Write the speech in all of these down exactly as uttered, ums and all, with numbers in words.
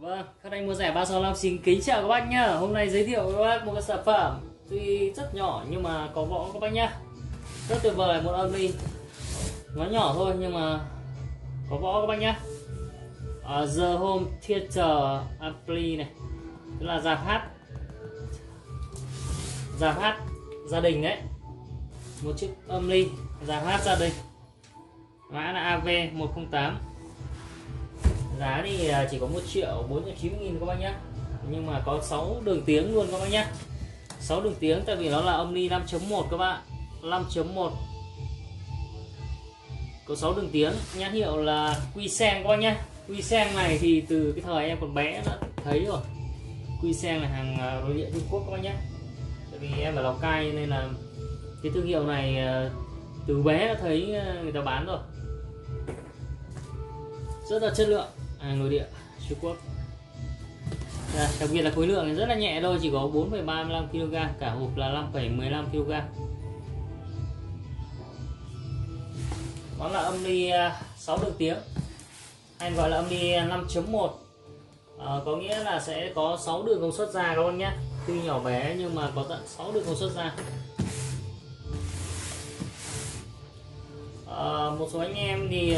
Vâng, các anh Mua Rẻ ba sáu năm xin kính chào các bác nhá. Hôm nay giới thiệu các bác một cái sản phẩm tuy rất nhỏ nhưng mà có võ các bác nhá. Rất tuyệt vời, một âm ly. Nó nhỏ thôi nhưng mà có võ các bác nhá. À, The Home Theater Ampli này, tức là dạp hát. Dạp hát gia đình đấy. Một chiếc âm ly dạp hát gia đình. Mã là A V một không tám. Giá thì chỉ có một triệu bốn trăm chín mươi nghìn các bác nhé. Nhưng mà có sáu đường tiếng luôn các bác nhé. sáu đường tiếng tại vì nó là âm ly năm chấm một các bạn. năm chấm một. Có sáu đường tiếng, nhãn hiệu là Guisheng các bác nhé. Guisheng này thì từ cái thời em còn bé đã thấy rồi. Guisheng là hàng nội địa Trung Quốc các bác nhé. Tại vì em ở Lào Cai nên là cái thương hiệu này từ bé đã thấy người ta bán rồi. Rất là chất lượng, hàng nội địa Trung Quốc. Đây, đặc biệt là khối lượng rất là nhẹ thôi, chỉ có bốn phẩy ba mươi lăm ki lô gam, cả hộp là năm phẩy mười lăm ki lô gam. Đó là âm ly sáu đường tiếng, hay gọi là âm ly năm chấm một. À, có nghĩa là sẽ có sáu đường công suất ra các con nhé. Tuy nhỏ bé nhưng mà có tận sáu đường công suất ra. À, một số anh em thì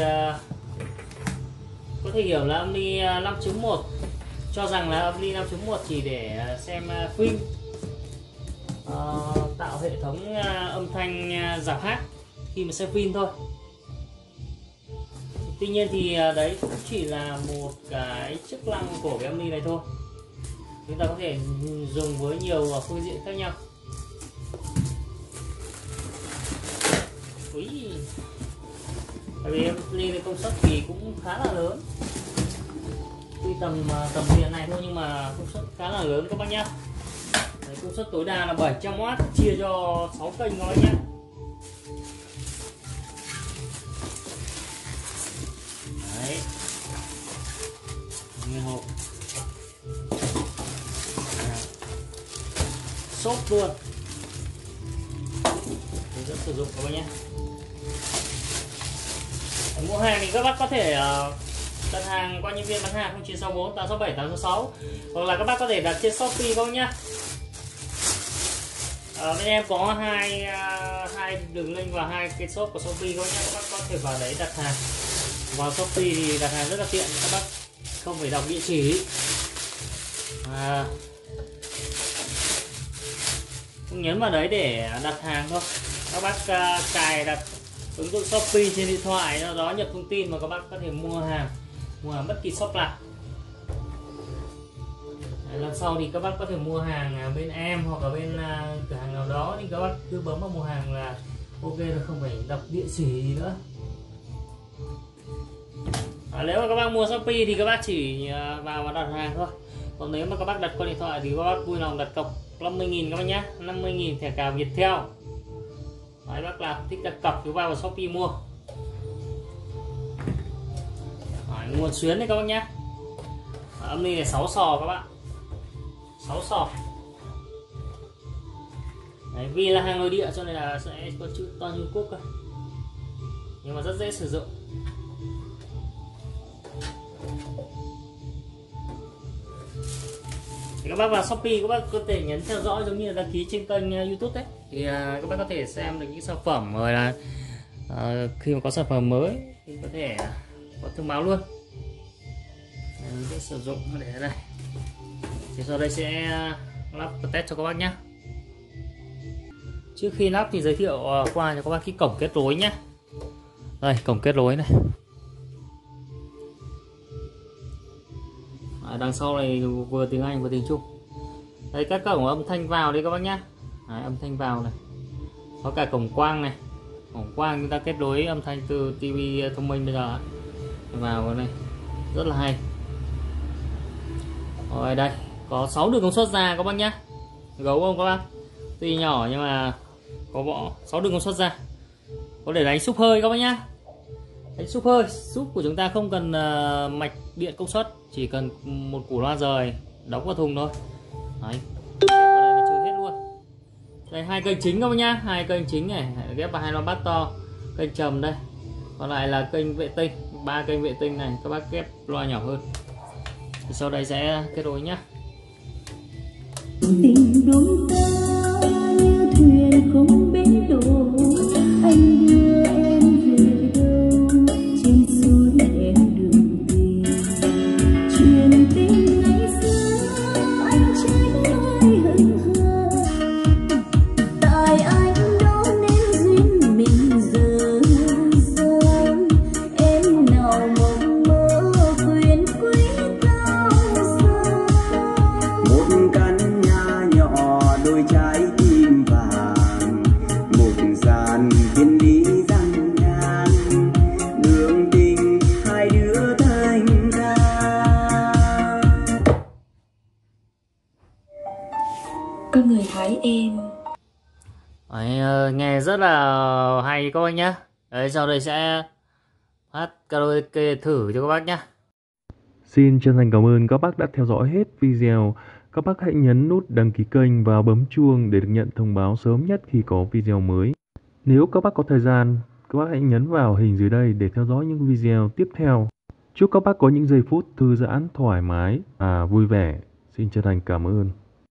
có thể hiểu là âm ly năm chấm một, cho rằng là âm ly năm chấm một chỉ để xem phim, à, tạo hệ thống âm thanh dạp hát khi mà xem phim thôi. Tuy nhiên thì đấy cũng chỉ là một cái chức năng của cái âm ly này thôi. Chúng ta có thể dùng với nhiều phương diện khác nhau. Úi. Tại vì âm ly này công suất thì cũng khá là lớn, tuy tầm tầm điện này thôi nhưng mà công suất khá là lớn các bác nhá. Đấy, công suất tối đa là bảy trăm oát chia cho sáu kênh các bác nhá. Đấy, nguyên hộp xốp luôn, hướng dẫn sử dụng các bác nhá. Mua hàng thì các bác có thể đặt hàng qua nhân viên bán hàng không chín sáu bốn tám sáu bảy tám sáu sáu, hoặc là các bác có thể đặt trên Shopee các bác nhá. À, bên em có hai hai đường link và hai cái shop của Shopee các bác nhá. Các bác có thể vào đấy đặt hàng. Vào Shopee thì đặt hàng rất là tiện, các bác không phải đọc địa chỉ. À, nhấn vào đấy để đặt hàng thôi. Các bác cài đặt ứng dụng Shopee trên điện thoại, do đó nhập thông tin mà các bác có thể mua hàng, mua hàng bất kỳ shop nào. Lần sau thì các bác có thể mua hàng bên em hoặc là bên cửa hàng nào đó thì các bác cứ bấm vào mua hàng là ok rồi, không phải đọc địa chỉ gì nữa. À, nếu mà các bác mua Shopee thì các bác chỉ vào và đặt hàng thôi. Còn nếu mà các bác đặt qua điện thoại thì các bác vui lòng đặt cọc năm mươi nghìn các bác nhé, năm mươi nghìn thẻ cào Viettel. Đấy, bác là thích đặt cọc thì vào vào Shopee mua. Đấy, nguồn xuyến đấy các bác nhé. Âm ly này sáu sò các bạn, sáu sò. Đấy, vì là hàng nội địa cho nên là sẽ có chữ toàn Trung Quốc thôi, nhưng mà rất dễ sử dụng. Thì các bác vào Shopee, các bác có thể nhấn theo dõi giống như là đăng ký trên kênh YouTube đấy. Thì à, các bác có thể xem được những sản phẩm rồi là à, khi mà có sản phẩm mới thì có thể à, có thông báo luôn. Mình sẽ sử dụng để ở đây. Thì sau đây sẽ lắp và test cho các bác nhé. Trước khi lắp thì giới thiệu qua cho các bác cái cổng kết nối nhé. Đây, cổng kết nối này. À, đằng sau này vừa tiếng Anh vừa tiếng Trung. Đấy, các cổng âm thanh vào đây các bác nhé. Đấy, âm thanh vào này. Có cả cổng quang này. Cổng quang chúng ta kết nối âm thanh từ ti vi thông minh bây giờ. Vào cái này. Rất là hay. Rồi đây, có sáu đường công suất ra các bác nhé. Gấu không các bác? Tuy nhỏ nhưng mà có bộ sáu đường công suất ra. Có để đánh súp hơi các bác nhé. Đánh súp hơi, súp của chúng ta không cần uh, mạch điện công suất, chỉ cần một củ loa rời đóng vào thùng thôi. Đấy, ghép vào đây là chơi hết luôn. Đây, hai kênh chính các bác nhá, hai kênh chính này, ghép vào hai loa bass to, kênh trầm đây. Còn lại là kênh vệ tinh, ba kênh vệ tinh này các bác ghép loa nhỏ hơn. Thì sau đây sẽ kết nối nhé. Tình đúng ta như thuyền không bến đổ, anh đưa em về đâu trên suối em đường về. Chuyện tình ngày xưa anh trái nơi hận hờ, tại anh đó nên duyên mình giờ dần em nào mộng mơ quyền quý cao xa. Một căn nhà nhỏ đôi trái tim vàng, một dàn viên lý răng ngang, đường tình hai đứa thành ra. Có người hái em. Đấy, nghe rất là hay các bác nhé. Đấy, sau đây sẽ hát karaoke thử cho các bác nhé. Xin chân thành cảm ơn các bác đã theo dõi hết video. Các bác hãy nhấn nút đăng ký kênh và bấm chuông để được nhận thông báo sớm nhất khi có video mới. Nếu các bác có thời gian, các bác hãy nhấn vào hình dưới đây để theo dõi những video tiếp theo. Chúc các bác có những giây phút thư giãn, thoải mái và vui vẻ. Xin chân thành cảm ơn.